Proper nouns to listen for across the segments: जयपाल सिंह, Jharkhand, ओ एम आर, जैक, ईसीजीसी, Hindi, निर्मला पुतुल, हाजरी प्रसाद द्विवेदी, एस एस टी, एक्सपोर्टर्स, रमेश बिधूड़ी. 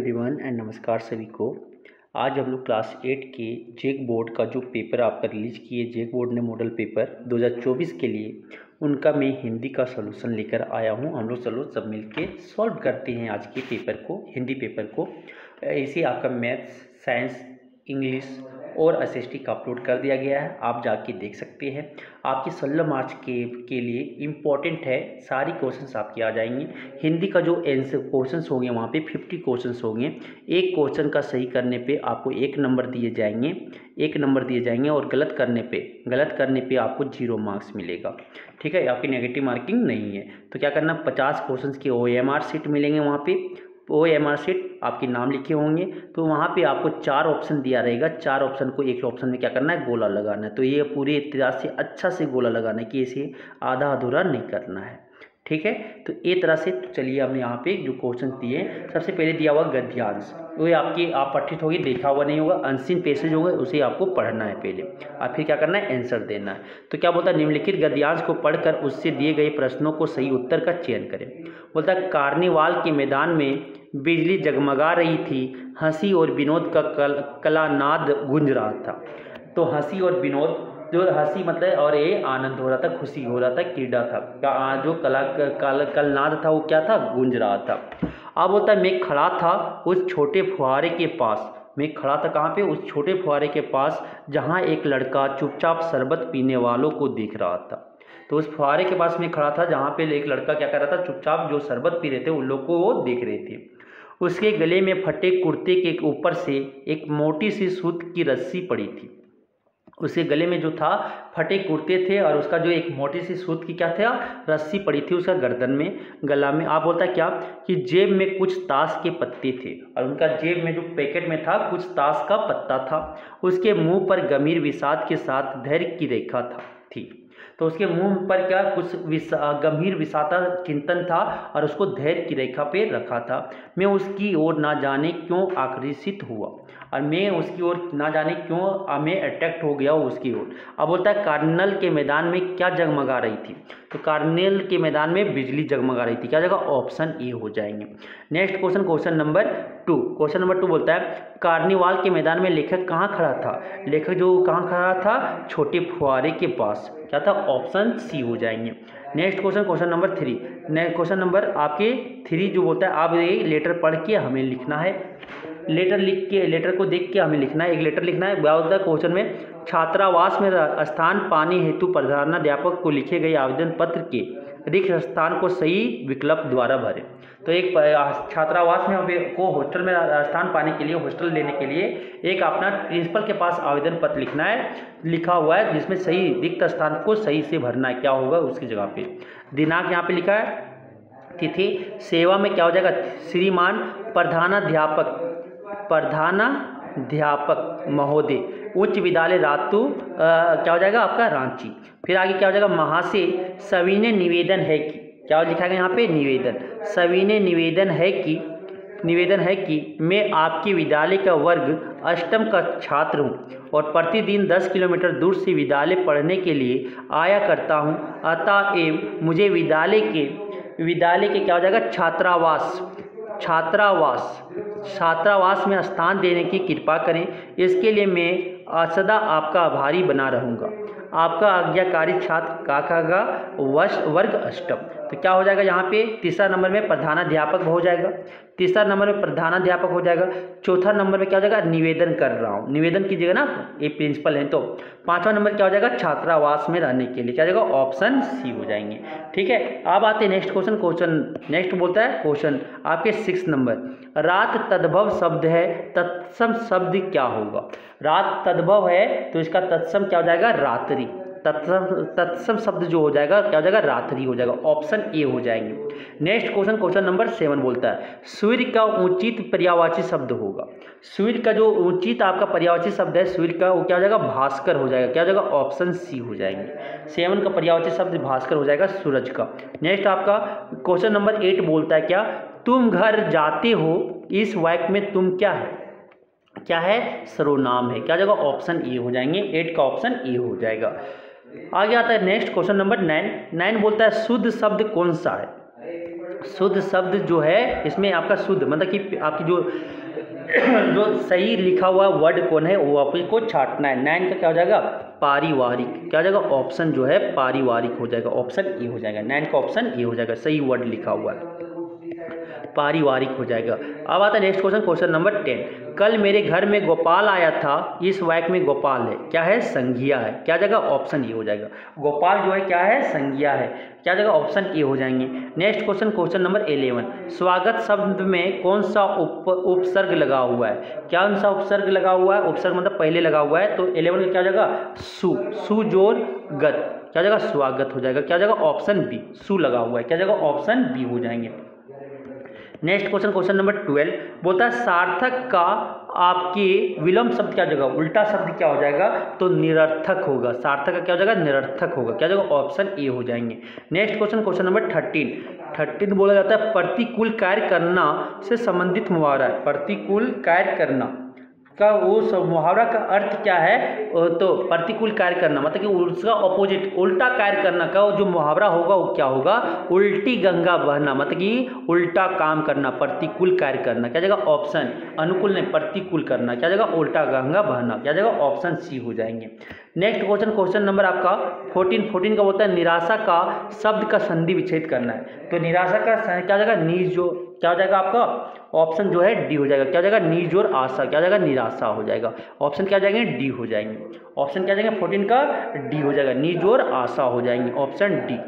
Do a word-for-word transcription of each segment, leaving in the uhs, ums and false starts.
Everyone and नमस्कार सभी को। आज हम लोग क्लास एट के जैक बोर्ड का जो पेपर आपका रिलीज किए जैक बोर्ड ने मॉडल पेपर दो हज़ार चौबीस के लिए, उनका मैं हिंदी का सोल्यूशन लेकर आया हूं। हम लोग चलो सब मिल के सॉल्व करते हैं आज के पेपर को, हिंदी पेपर को। ऐसे आपका मैथ्स, साइंस, इंग्लिश और एस एस टी का अपलोड कर दिया गया है, आप जाके देख सकते हैं। आपके सोलह मार्च के के लिए इम्पॉर्टेंट है, सारी क्वेश्चंस आपके आ जाएंगे। हिंदी का जो एंसर क्वेश्चंस होंगे वहाँ पे पचास क्वेश्चंस होंगे। एक क्वेश्चन का सही करने पे आपको एक नंबर दिए जाएंगे एक नंबर दिए जाएंगे और गलत करने पे गलत करने पे आपको जीरो मार्क्स मिलेगा। ठीक है, आपकी नेगेटिव मार्किंग नहीं है। तो क्या करना, पचास क्वेश्चन के ओ एम आर सीट मिलेंगे। वहाँ पर ओ एम आर सीट आपके नाम लिखे होंगे, तो वहाँ पे आपको चार ऑप्शन दिया रहेगा। चार ऑप्शन को एक ऑप्शन में क्या करना है, गोला लगाना है। तो ये पूरे तरह से अच्छा से गोला लगाना है कि इसे आधा अधूरा नहीं करना है। ठीक है, तो ये तरह से। चलिए हमने यहाँ पे जो क्वेश्चन दिए, सबसे पहले दिया हुआ गद्यांश, वो आपके आप पठित होगी, देखा हुआ नहीं होगा, अनसीन पैसेज होगा, उसे आपको पढ़ना है पहले और फिर क्या करना है, आंसर देना है। तो क्या बोलता है, निम्नलिखित गद्यांश को पढ़कर उससे दिए गए प्रश्नों को सही उत्तर का चयन करें। बोलता है, कार्निवाल के मैदान में बिजली जगमगा रही थी, हंसी और विनोद का कल, कलानाद गूंज रहा था। तो हंसी और विनोद, जो हंसी मतलब और ये आनंद हो रहा था, खुशी हो रहा था, क्रीडा था, जो कला कल कलनाद था वो क्या था, गूंज रहा था। अब बोलता है, मैं खड़ा था उस छोटे फुहारे के पास। मैं खड़ा था कहाँ पे, उस छोटे फुहारे के पास जहाँ एक लड़का चुपचाप शरबत पीने वालों को देख रहा था। तो उस फुहारे के पास मैं खड़ा था जहाँ पे एक लड़का क्या कर रहा था, चुपचाप जो शरबत पी रहे थे उन लोग को वो देख रहे थे। उसके गले में फटे कुर्ते के ऊपर से एक मोटी सी सूत की रस्सी पड़ी थी। उसके गले में जो था फटे कुर्ते थे और उसका जो एक मोटी सी सूत की क्या था, रस्सी पड़ी थी उसका गर्दन में, गला में। आप बोलता क्या कि जेब में कुछ ताश के पत्ते थे और उनका जेब में जो पैकेट में था कुछ ताश का पत्ता था। उसके मुंह पर गंभीर विषाद के साथ धैर्य की रेखा था थी तो उसके मुंह पर क्या कुछ विसा, गंभीर विषादा चिंतन था और उसको धैर्य की रेखा पे रखा था। मैं उसकी ओर ना जाने क्यों आकर्षित हुआ और मैं उसकी ओर ना जाने क्यों मैं अट्रैक्ट हो गया उसकी ओर। अब बोलता है, कार्निवाल के मैदान में क्या जगमगा रही थी। तो कार्निवाल के मैदान में बिजली जगमगा रही थी, क्या जगह, ऑप्शन ए हो जाएंगे। Next question, question number two. Question number two बोलता है, कार्निवाल के मैदान में लेखक कहाँ खड़ा था। लेखक जो कहाँ खड़ा था, छोटे फुहारे के पास, क्या था, ऑप्शन सी हो जाएंगे। Next question, question number three. Next question number आपके थ्री जो बोलता है, आप ये लेटर पढ़ के हमें लिखना है, लेटर लिख के लेटर को देख के हमें लिखना है, एक लेटर लिखना है। बोलता क्वेश्चन में, छात्रावास में स्थान पाने हेतु प्रधानाध्यापक को लिखे गए आवेदन पत्र के रिक्त स्थान को सही विकल्प द्वारा भरें। तो एक छात्रावास में हमें को हॉस्टल में स्थान पाने के लिए, हॉस्टल लेने के लिए एक अपना प्रिंसिपल के पास आवेदन पत्र लिखना है, लिखा हुआ है, जिसमें सही रिक्त स्थान को सही से भरना है, क्या होगा उसकी जगह पे। दिनांक यहाँ पे लिखा है, तिथि। सेवा में क्या हो जाएगा, श्रीमान प्रधानाध्यापक प्रधानाध्यापक महोदय उच्च विद्यालय रातू, क्या हो जाएगा आपका, रांची। फिर आगे क्या हो जाएगा, महाशय सविनय निवेदन है कि, क्या लिखा गया यहाँ पे, निवेदन, सविनय निवेदन है कि निवेदन है कि मैं आपके विद्यालय का वर्ग अष्टम का छात्र हूँ और प्रतिदिन दस किलोमीटर दूर से विद्यालय पढ़ने के लिए आया करता हूँ, अतएव मुझे विद्यालय के विद्यालय के क्या हो जाएगा, छात्रावास छात्रावास छात्रावास में स्थान देने की कृपा करें। इसके लिए मैं सदा आपका आभारी बना रहूँगा। आपका आज्ञाकारी छात्र काकागा वश वर्ग अष्टम। तो क्या हो जाएगा यहाँ पे, तीसरा नंबर में प्रधानाध्यापक हो जाएगा तीसरा नंबर में प्रधानाध्यापक हो जाएगा चौथा नंबर में क्या हो जाएगा, निवेदन कर रहा हूँ, निवेदन कीजिएगा ना, ये प्रिंसिपल हैं। तो पांचवा नंबर क्या हो जाएगा, छात्रावास में रहने के लिए, क्या जाएगा, ऑप्शन सी हो जाएंगे। ठीक है, अब आते हैं नेक्स्ट क्वेश्चन क्वेश्चन नेक्स्ट बोलता है क्वेश्चन आपके सिक्स नंबर, रात तद्भव शब्द है, तत्सम शब्द क्या होगा। रात तद्भव है तो इसका तत्सम क्या हो जाएगा, रात्रि। तत्सम शब्द जो हो जाएगा क्या हो जाएगा, रात्रि हो जाएगा, ऑप्शन ए हो जाएंगे। Next question question number seven बोलता है, सूर्य का उचित पर्यायवाची शब्द होगा। सूर्य का जो उचित आपका पर्यायवाची शब्द है सूर्य का, वो क्या हो जाएगा, भास्कर हो जाएगा, क्या हो जाएगा, ऑप्शन सी हो जाएंगे। सेवन का पर्यायवाची शब्द भास्कर हो जाएगा, सूरज का। नेक्स्ट आपका क्वेश्चन नंबर एट बोलता है क्या, तुम घर जाते हो, इस वाक्य में तुम क्या है क्या है सर्वनाम है, क्या जगह, ऑप्शन ए हो जाएंगे। एट का ऑप्शन ए हो जाएगा। आगे आता है next question number nine. Nine बोलता है, शुद्ध शब्द कौन सा है। शुद्ध शब्द जो है इसमें आपका शुद्ध मतलब कि आपकी जो जो सही लिखा हुआ वर्ड कौन है वो आपको छांटना है। नाइन का क्या हो जाएगा? पारिवारिक। क्या हो जाएगा? ऑप्शन जो है पारिवारिक हो जाएगा, ऑप्शन ए हो जाएगा। नाइन का ऑप्शन ए हो जाएगा, सही वर्ड लिखा हुआ है पारिवारिक हो जाएगा। अब आता है next question, question number ten. कल मेरे घर में गोपाल आया था, इस वाक्य में गोपाल है क्या है? संज्ञा है। क्या जाएगा? ऑप्शन ए हो जाएगा। गोपाल जो है क्या है? संज्ञा है। क्या जाएगा? ऑप्शन ए हो जाएंगे। Next question, question number eleven. स्वागत शब्द में कौन सा उप उपसर्ग लगा हुआ है? क्या कौन सा उपसर्ग लगा हुआ है? उपसर्ग मतलब पहले लगा हुआ है, तो इलेवन में क्या हो जाएगा? सु, सु जोर गत। क्या जाएगा? स्वागत हो जाएगा। क्या जाएगा? ऑप्शन बी, सु लगा हुआ है। क्या जाएगा? ऑप्शन बी हो जाएंगे। Next question, question number twelve. बोलता है सार्थक का आपके विलंब शब्द क्या होगा? उल्टा शब्द क्या हो जाएगा? तो निरर्थक होगा। सार्थक का क्या हो जाएगा? निरर्थक होगा। क्या होगा? ऑप्शन ए हो जाएंगे। Next question, question number thirteen. Thirteen बोला जाता है प्रतिकूल कार्य करना से संबंधित मुहावरा है। प्रतिकूल कार्य करना का वो मुहावरा का अर्थ क्या है? तो प्रतिकूल कार्य करना मतलब कि उसका अपोजिट उल्टा कार्य करना का जो मुहावरा होगा वो क्या होगा? उल्टी गंगा बहना मतलब कि उल्टा काम करना, प्रतिकूल कार्य करना। क्या जाएगा? ऑप्शन अनुकूल नहीं, प्रतिकूल करना। क्या जाएगा? उल्टा गंगा बहना। क्या जाएगा? ऑप्शन सी हो जाएंगे। नेक्स्ट क्वेश्चन, क्वेश्चन नंबर आपका फोर्टीन। फोर्टीन का बोलता है निराशा का शब्द का संधि विच्छेद करना है। तो निराशा का क्या जाएगा? नीज जो क्या हो जाएगा आपका? ऑप्शन जो है डी हो जाएगा। क्या हो जाएगा? नीज और आशा। क्या हो जाएगा? निराशा हो जाएगा। ऑप्शन क्या जाएंगे? डी हो जाएंगे। ऑप्शन क्या जाएंगे? फोर्टीन का डी हो जाएगा, नीज और आशा हो जाएंगे। ऑप्शन डी,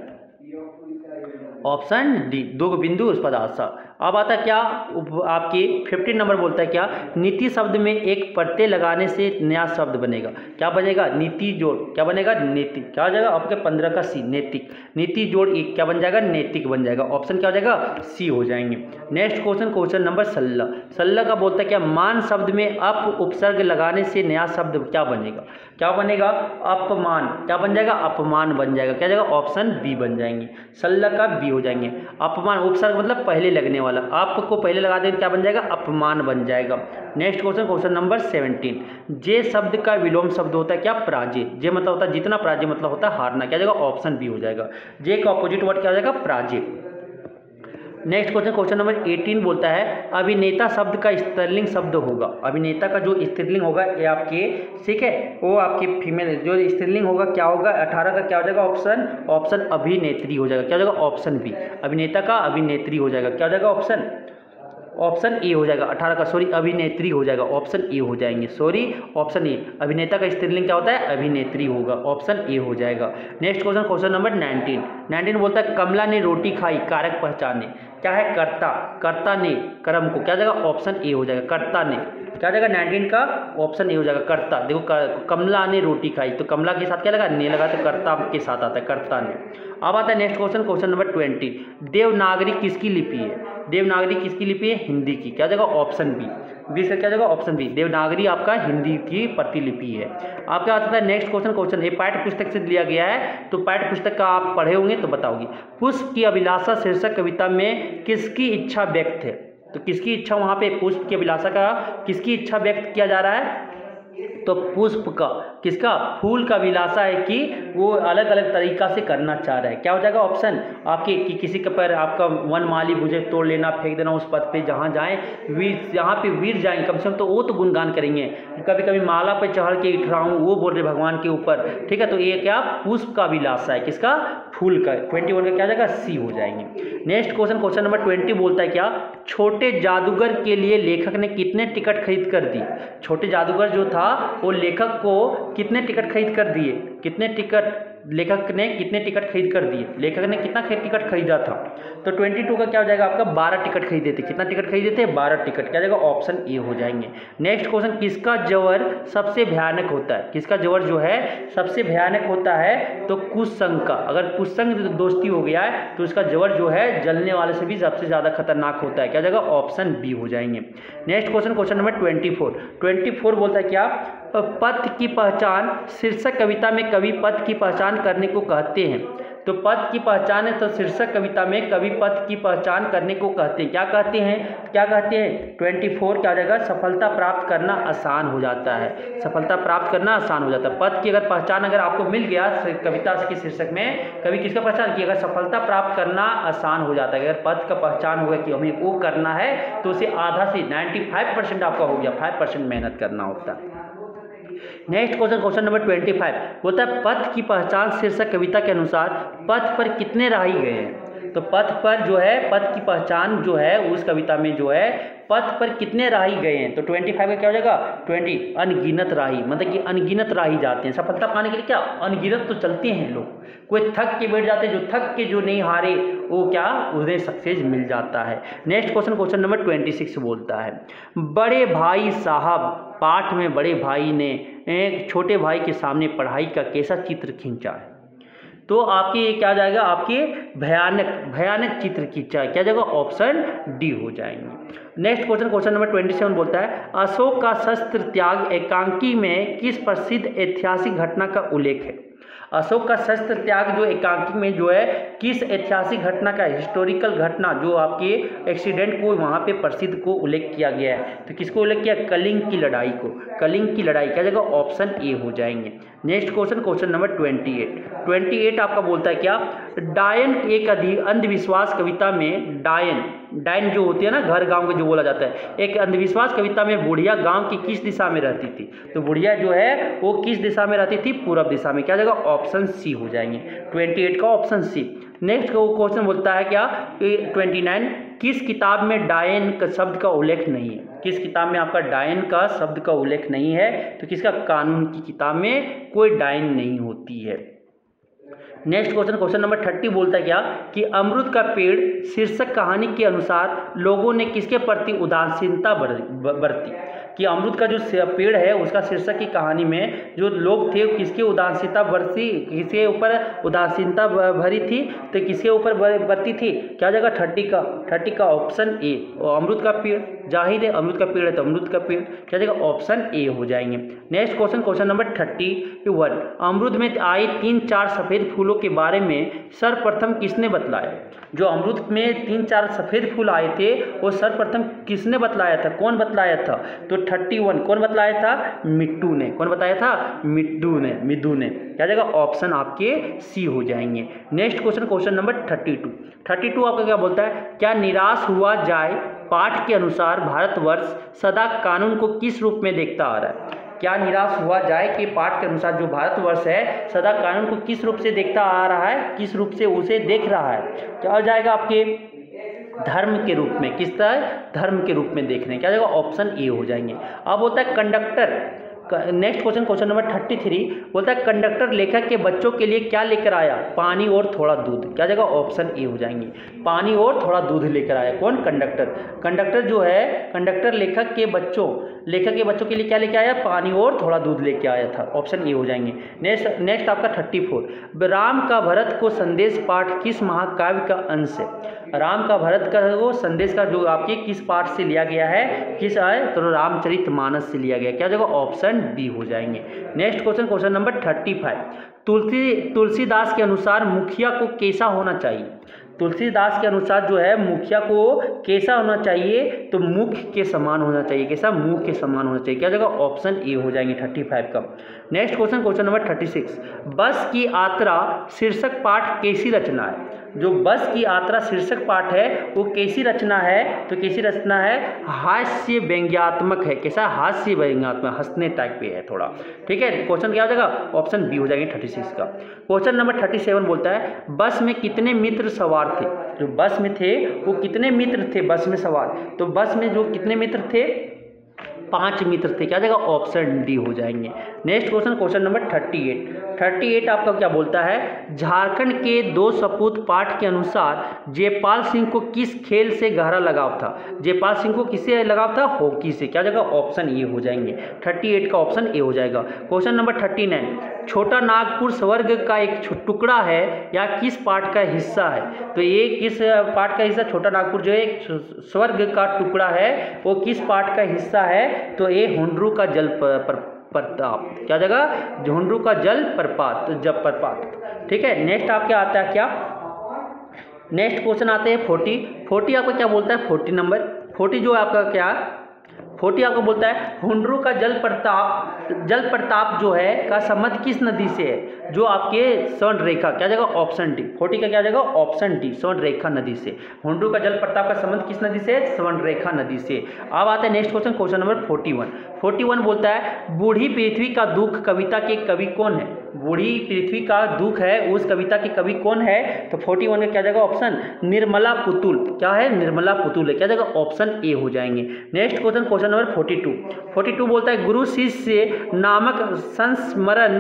ऑप्शन डी, दो बिंदु उस पर आशा। अब आता क्या आपके फिफ्टीन नंबर बोलता है क्या? नीति शब्द में एक प्रत्यय लगाने से नया शब्द बनेगा। क्या बनेगा? नीति जोड़। क्या बनेगा? नैतिक। क्या हो जाएगा? आपके पंद्रह का सी, नैतिक। नीति जोड़ एक क्या बन जाएगा? नैतिक बन जाएगा। ऑप्शन क्या हो जाएगा? सी हो जाएंगे। नेक्स्ट क्वेश्चन, क्वेश्चन नंबर सल्लह। सल्लह का बोलता है क्या? मान शब्द में अप उपसर्ग लगाने से नया शब्द क्या बनेगा? क्या बनेगा? अपमान। क्या बन जाएगा? अपमान बन जाएगा। क्या जाएगा? ऑप्शन बी बन जाएंगे। सल्लह का बी हो जाएंगे। अपमान उपसर्ग मतलब पहले लगने वाला, आपको पहले लगा देंगे, क्या बन जाएगा? अपमान बन जाएगा। Next question, question number seventeen. जे शब्द का विलोम शब्द होता है क्या? पराजय। जे मतलब होता है जीतना, पराजय मतलब होता है हारना। क्या जाएगा? ऑप्शन बी हो जाएगा। जे का ऑपोजिट वर्ड क्या हो जाएगा? पराजय। नेक्स्ट क्वेश्चन, क्वेश्चन नंबर अठारह बोलता है अभिनेता शब्द का स्त्रीलिंग शब्द होगा। अभिनेता का जो स्त्रीलिंग होगा ये आपके, ठीक है, वो आपके फीमेल, जो स्त्रीलिंग होगा क्या होगा? अठारह का क्या हो जाएगा? ऑप्शन ऑप्शन अभिनेत्री हो जाएगा। क्या हो जाएगा? ऑप्शन बी, अभिनेता का अभिनेत्री हो जाएगा। क्या हो जाएगा? ऑप्शन ऑप्शन ए हो जाएगा। अठारह का सॉरी अभिनेत्री हो जाएगा। ऑप्शन ए हो जाएंगे, सॉरी ऑप्शन ए। अभिनेता का स्त्रीलिंग क्या होता है? अभिनेत्री होगा। ऑप्शन ए हो जाएगा। Next question, question number nineteen. Nineteen बोलता है कमला ने रोटी खाई, कारक पहचाने। क्या है? कर्ता। कर्ता ने कर्म को क्या जाएगा? ऑप्शन ए हो जाएगा। कर्ता ने क्या जाएगा? नाइनटीन का ऑप्शन ए हो जाएगा, कर्ता। देखो कमला ने रोटी खाई, तो कमला के साथ क्या लगा? ने लगा, तो कर्ता के साथ आता है, कर्ता ने। अब आता है next question, question number twenty. Devanagari किसकी लिपि है? देवनागरी किसकी लिपि है? हिंदी की। क्या जाएगा? Option B. बीस का क्या जाएगा? ऑप्शन बी, देवनागरी आपका हिंदी की प्रतिलिपि है। आपका आता है नेक्स्ट क्वेश्चन, क्वेश्चन ये पाठ्य पुस्तक से लिया गया है, तो पाठ्य पुस्तक का आप पढ़े होंगे तो बताओगे। पुष्प की अभिलाषा शीर्षक कविता में किसकी इच्छा व्यक्त है? तो किसकी इच्छा वहाँ पे पुष्प की अभिलाषा का किसकी इच्छा व्यक्त किया जा रहा है? तो पुष्प का, किसका? फूल का विलासा है कि वो अलग अलग तरीका से करना चाह रहा है। क्या हो जाएगा? ऑप्शन आपके कि किसी के पर आपका वन माली भुजे तोड़ लेना, फेंक देना उस पथ पे, जहाँ जाएं वीर, जहाँ पे वीर जाएं कम से कम तो वो तो गुणगान करेंगे। कभी कभी माला पे चढ़ के इठराऊँ, वो बोल रहे भगवान के ऊपर, ठीक है। तो ये क्या? पुष्प का विलासा है, किसका? फूल का। ट्वेंटी वन का क्या जाएगा? सी हो जाएंगे। Next question, question number twenty बोलता है क्या? छोटे जादूगर के लिए लेखक ने कितने टिकट खरीद कर दी? छोटे जादूगर जो था वो लेखक को कितने टिकट खरीद कर दिए? कितने टिकट लेखक ने कितने टिकट खरीद कर दिए? लेखक ने कितना टिकट खरीदा था? तो बाईस का क्या हो जाएगा? आपका बारह टिकट खरीदे थे। कितना टिकट खरीदे थे? बारह टिकट। क्या जाएगा? ऑप्शन ए हो जाएंगे। नेक्स्ट क्वेश्चन, किसका जवर सबसे भयानक होता है? किसका जवर जो है सबसे भयानक होता है? तो कुसंग का। अगर कुसंग दोस्ती हो गया है तो उसका जवर जो है जलने वाले से भी सबसे ज़्यादा खतरनाक होता है। क्या जाएगा? ऑप्शन बी हो जाएंगे। Next question, question number twenty four. Twenty four बोलता है क्या? पथ की पहचान शीर्षक कविता में कवि पथ की पहचान करने को कहते हैं। तो पद की पहचान है, तो शीर्षक कविता में कवि पद की पहचान करने को कहते हैं, क्या कहते हैं क्या कहते हैं चौबीस क्या जाएगा, सफलता प्राप्त करना आसान हो जाता है, सफलता प्राप्त करना आसान हो जाता है। पद की अगर पहचान अगर आपको मिल गया कविता के शीर्षक में, कवि किसका पहचान किया, अगर सफलता प्राप्त करना आसान हो जाता है, अगर पद का पहचान होगा कि हमें वो करना है तो उसे आधा से नाइन्टी फाइव परसेंट आपका हो गया, फाइव परसेंट मेहनत करना होता है। Next question, question number twenty five बोलता है पथ की पहचान शीर्षक कविता के अनुसार पथ पर कितने राही गए हैं, तो पथ पर जो है पथ की पहचान जो है उस कविता में जो है पथ पर कितने राही गए हैं, तो ट्वेंटी फाइव का क्या हो जाएगा ट्वेंटी अनगिनत राही, मतलब कि अनगिनत राही जाते हैं सफलता पाने के लिए, क्या अनगिनत तो चलते हैं लोग, कोई थक के बैठ जाते हैं, जो थक के जो नहीं हारे वो क्या उन्हें सक्सेस मिल जाता है। Next question, question number twenty six बोलता है बड़े भाई साहब पाठ में बड़े भाई ने एक छोटे भाई के सामने पढ़ाई का कैसा चित्र खींचा है, तो आपके ये क्या जाएगा आपके भयानक भयानक चित्र खींचा है, क्या जाएगा ऑप्शन डी हो जाएंगे। Next question, question number twenty seven बोलता है अशोक का शस्त्र त्याग एकांकी में किस प्रसिद्ध ऐतिहासिक घटना का उल्लेख है, अशोक का शस्त्र त्याग जो एकांकी में जो है किस ऐतिहासिक घटना का, हिस्टोरिकल घटना जो आपके एक्सीडेंट को वहाँ पे प्रसिद्ध को उल्लेख किया गया है, तो किसको उल्लेख किया, कलिंग की लड़ाई को, कलिंग की लड़ाई क्या जगह ऑप्शन ए हो जाएंगे। Next question, question number twenty eight twenty eight आपका बोलता है क्या डायन एक अंधविश्वास कविता में, डायन डायन जो होती है ना घर गांव के जो बोला जाता है, एक अंधविश्वास कविता में बुढ़िया गांव की किस दिशा में रहती थी, तो बुढ़िया जो है वो किस दिशा में रहती थी, पूरब दिशा में, क्या जाएगा ऑप्शन सी हो जाएंगे, अट्ठाईस का ऑप्शन सी। नेक्स्ट क्वेश्चन बोलता है क्या उनतीस किस किताब में डायन का शब्द का उल्लेख नहीं है, किस किताब में आपका डायन का शब्द का उल्लेख नहीं है, तो किसका कानून की किताब में कोई डायन नहीं होती है। Next question, question number thirty बोलता है क्या कि अमरूद का पेड़ शीर्षक कहानी के अनुसार लोगों ने किसके प्रति उदासीनता बरती, कि अमरूद का जो पेड़ है उसका शीर्षक की कहानी में जो लोग थे किसकी उदासीनता बरती, किसके ऊपर उदासीनता भरी थी, तो किसके ऊपर बरती थी, क्या जाएगा थर्टी का थर्टी का ऑप्शन ए, अमरूद का पेड़ जाहिर है अमरूद का पेड़ है तो अमरूद का पेड़ क्या जाएगा ऑप्शन ए हो जाएंगे। Next question, question number thirty one अमरूद में आए तीन चार सफ़ेद फूलों के बारे में सर्वप्रथम किसने बतलाया, जो अमरूद में तीन चार सफ़ेद फूल आए थे वो सर्वप्रथम किसने बतलाया था, कौन बतलाया था, तो थर्टी वन कौन बतलाया था, मिट्टू ने, कौन बताया था मिट्टू ने मिदू ने, क्या जाएगा ऑप्शन आपके सी हो जाएंगे। Next question, question number thirty two thirty two आपका क्या बोलता है क्या निराश हुआ जाए पाठ के अनुसार भारतवर्ष सदा कानून को किस रूप में देखता आ रहा है, क्या निराश हुआ जाए कि पाठ के अनुसार जो भारतवर्ष है सदा कानून को किस रूप से देखता आ रहा है, किस रूप से उसे देख रहा है, क्या हो जाएगा आपके धर्म के रूप में, किस तरह धर्म के रूप में देखने, क्या जाएगा ऑप्शन ए हो जाएंगे। अब होता है conductor. Next question, question number thirty three बोलता है कंडक्टर लेखक के बच्चों के लिए क्या लेकर आया, पानी और थोड़ा दूध, क्या जाएगा ऑप्शन ए हो जाएंगे, पानी और थोड़ा दूध लेकर आया कौन, कंडक्टर कंडक्टर जो है कंडक्टर लेखक के बच्चों लेखक के बच्चों के लिए क्या लेकर आया, पानी और थोड़ा दूध लेकर आया था, ऑप्शन ए हो जाएंगे। नेक्स्ट नेक्स्ट आपका थर्टी फोर राम का भरत को संदेश पाठ किस महाकाव्य का अंश है, राम का भरत का वो संदेश का जो आपके किस पाठ से लिया गया है, किस आए तो रामचरितमानस से लिया गया, क्या जाएगा ऑप्शन बी हो जाएंगे। Next question, question number thirty five Tulsi Tulsidas के अनुसार मुखिया को कैसा होना चाहिए, तुलसीदास के अनुसार जो है मुखिया को कैसा होना चाहिए, तो मुख्य के समान होना चाहिए, कैसा मुख के समान होना चाहिए, क्या जगह ऑप्शन ए हो जाएंगे थर्टी फाइव का। Next question, question number thirty six bus की यात्रा शीर्षक पाठ कैसी रचना है, जो बस की यात्रा शीर्षक पाठ है वो कैसी रचना है, तो कैसी रचना है हास्य व्यंग्यात्मक है, कैसा हास्य व्यंग्यात्मक हंसने टाइप पे है थोड़ा, ठीक है। क्वेश्चन क्या हो जाएगा ऑप्शन बी हो जाएंगे थर्टी सिक्स का। क्वेश्चन नंबर थर्टी सेवन बोलता है बस में कितने मित्र सवार थे, जो बस में थे वो कितने मित्र थे बस में सवार, तो बस में जो कितने मित्र थे, पांच मित्र थे, क्या जाएगा ऑप्शन डी हो जाएंगे। Next question, question number thirty eight thirty eight आपका क्या बोलता है झारखंड के दो सपूत पाठ के अनुसार जयपाल सिंह को किस खेल से गहरा लगाव था, जयपाल सिंह को किससे लगाव था, हॉकी से, क्या जाएगा ऑप्शन ए हो जाएंगे, थर्टी एट का ऑप्शन ए हो जाएगा। क्वेश्चन नंबर थर्टी नाइन छोटा नागपुर स्वर्ग का एक टुकड़ा है या किस पाठ का हिस्सा है, तो ये किस पाठ का हिस्सा, छोटा नागपुर जो है एक स्वर्ग का टुकड़ा है वो किस पाठ का हिस्सा है, तो ये हुंडरू का जल पर, पर, प्रताप, क्या जगह, झुंझुनू का जल प्रपात, तो जल प्रपात। ठीक है, नेक्स्ट आपके आता है क्या, नेक्स्ट क्वेश्चन आते हैं फोर्टी। फोर्टी आपको क्या बोलता है, फोर्टी नंबर फोर्टी जो है आपका क्या, फोर्टी आपको बोलता है झुंझुनू का जल प्रताप, जल प्रताप जो है का संबंध किस नदी से है, जो आपके स्वर्ण रेखा, क्या जगह ऑप्शन डी, फोर्टी का क्या जगह ऑप्शन डी, स्वर्ण रेखा नदी से। झुंझुनू का जल प्रताप का संबंध किस नदी से है, स्वर्ण रेखा नदी से। अब आता है next question, question number forty one forty one बोलता है बूढ़ी पृथ्वी का दुख कविता के कवि कौन है, बूढ़ी पृथ्वी का दुख है उस कविता के कवि कौन है, तो इकतालीस का क्या जाएगा ऑप्शन निर्मला पुतुल, क्या है निर्मला पुतुल है, क्या जाएगा ऑप्शन ए हो जाएंगे। नेक्स्ट क्वेश्चन, क्वेश्चन नंबर बयालीस बयालीस बोलता है गुरु शिष्य नामक संस्मरण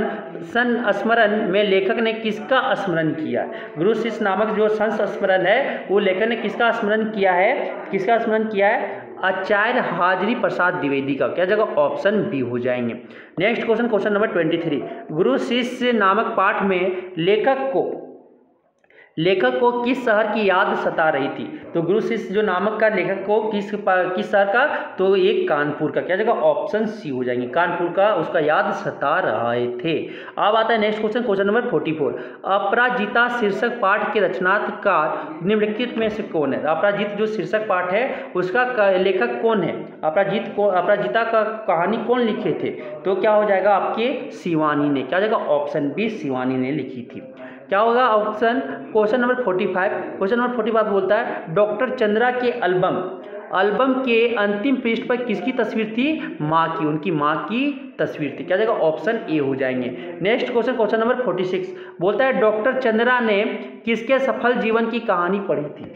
संस्मरण में लेखक ने किसका स्मरण किया, गुरु शिष्य नामक जो संस्मरण है वो लेखक ने किसका स्मरण किया है, किसका स्मरण किया है, आचार्य हाजरी प्रसाद द्विवेदी का, क्या जगह ऑप्शन बी हो जाएंगे। नेक्स्ट क्वेश्चन, क्वेश्चन नंबर तेईस गुरु शिष्य नामक पाठ में लेखक को लेखक को किस शहर की याद सता रही थी, तो गुरु शिष्य जो नामक का लेखक को किस किस शहर का, तो ये कानपुर का, क्या जगह ऑप्शन सी हो जाएंगे, कानपुर का उसका याद सता रहे थे। अब आता है next question, question number forty four Aparajita शीर्षक पाठ के रचनाकार निम्नलिखित में से कौन है, अपराजित जो शीर्षक पाठ है उसका लेखक कौन है, अपराजित को अपराजिता का कहानी कौन लिखे थे, तो क्या हो जाएगा आपके शिवानी ने, क्या जगह ऑप्शन बी शिवानी ने लिखी थी। क्या होगा ऑप्शन, क्वेश्चन नंबर पैंतालीस क्वेश्चन नंबर पैंतालीस बोलता है डॉक्टर चंद्रा के एल्बम एल्बम के अंतिम पृष्ठ पर किसकी तस्वीर थी, माँ की, उनकी माँ की तस्वीर थी, क्या जाएगा ऑप्शन ए हो जाएंगे। नेक्स्ट क्वेश्चन, क्वेश्चन नंबर छियालीस बोलता है डॉक्टर चंद्रा ने किसके सफल जीवन की कहानी पढ़ी थी,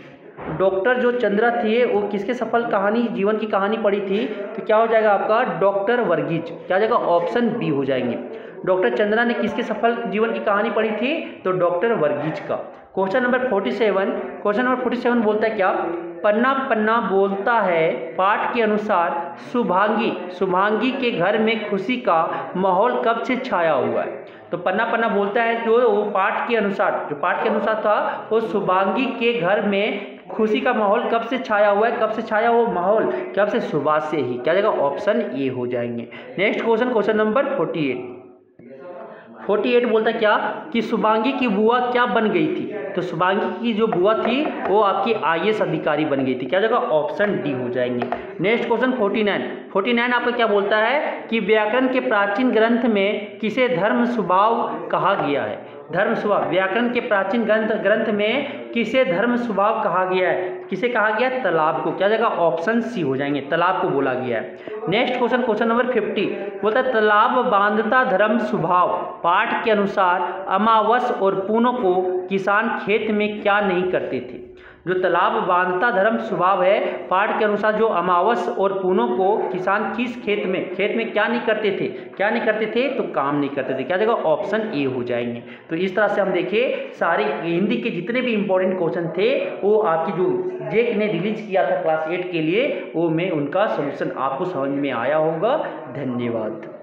डॉक्टर जो चंद्रा थे वो किसके सफल कहानी जीवन की कहानी पढ़ी थी, तो क्या हो जाएगा आपका डॉक्टर वर्गीज, क्या जाएगा ऑप्शन बी हो जाएंगे। डॉक्टर चंद्रा ने किसके सफल जीवन की कहानी पढ़ी थी, तो डॉक्टर वर्गीज का। क्वेश्चन नंबर सैंतालीस क्वेश्चन नंबर सैंतालीस बोलता है क्या, पन्ना पन्ना बोलता है पाठ के अनुसार शुभांगी शुभांगी के घर में खुशी का माहौल कब से छाया हुआ है, तो पन्ना पन्ना बोलता है जो वो पाठ के अनुसार जो पाठ के अनुसार था वो शुभांगी के घर में खुशी का माहौल कब से छाया हुआ है, कब से छाया हुआ माहौल, कब से, सुबह से ही, क्या जाएगा ऑप्शन ए हो जाएंगे। नेक्स्ट क्वेश्चन, क्वेश्चन नंबर अड़तालीस अड़तालीस बोलता है क्या कि शुभांगी की बुआ क्या बन गई थी, तो शुभांगी की जो बुआ थी वो आपकी आईएएस अधिकारी बन गई थी, क्या जगह ऑप्शन डी हो जाएंगे। नेक्स्ट क्वेश्चन उनचास उनचास आपका क्या बोलता है कि व्याकरण के प्राचीन ग्रंथ में किसे धर्म स्वभाव कहा गया है, धर्म स्वभाव, व्याकरण के प्राचीन ग्रंथ ग्रंथ में किसे धर्म स्वभाव कहा गया है, किसे कहा गया है, तालाब को, क्या जगह ऑप्शन सी हो जाएंगे, तालाब को बोला गया है। नेक्स्ट क्वेश्चन, क्वेश्चन नंबर पचास बोलता है तालाब बांधता धर्म स्वभाव पाठ के अनुसार अमावस और पूनों को किसान खेत में क्या नहीं करते थे, जो तालाब बांधता धर्म स्वभाव है पाठ के अनुसार जो अमावस और पूनों को किसान किस खेत में खेत में क्या नहीं करते थे, क्या नहीं करते थे, तो काम नहीं करते थे, क्या जगह ऑप्शन ए हो जाएंगे। तो इस तरह से हम देखे सारे हिंदी के जितने भी इंपॉर्टेंट क्वेश्चन थे वो आपकी जो जैक ने रिलीज किया था क्लास एट के लिए वो मैं उनका सोल्यूशन आपको समझ में आया होगा। धन्यवाद।